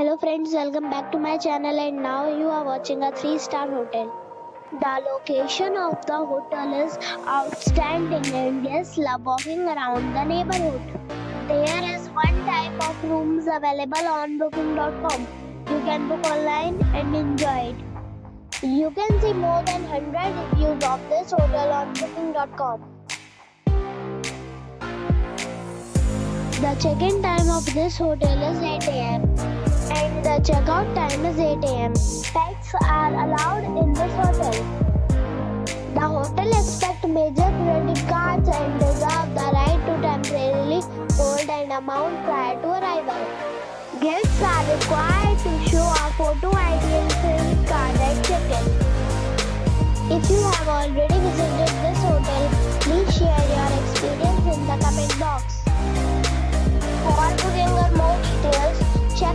Hello friends, welcome back to my channel and now you are watching a 3-star hotel. The location of the hotel is outstanding and guests love walking around the neighborhood. There is one type of rooms available on booking.com. You can book online and enjoy it. You can see more than 100 reviews of this hotel on booking.com. The check-in time of this hotel is 8 a.m. and the checkout time is 8 a.m. Pets are allowed in this hotel. The hotel accepts major credit cards and reserves the right to temporarily hold an amount prior to arrival. Guests are required to show a photo ID and credit card at check-in. If you have already visited this hotel, please share your experience in the comment box. For booking or more details, check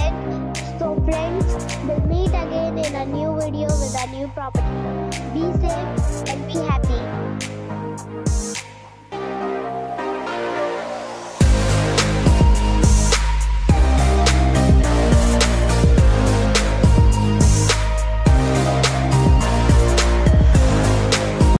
end. So friends, we'll meet again in a new video with a new property. Be safe and be happy.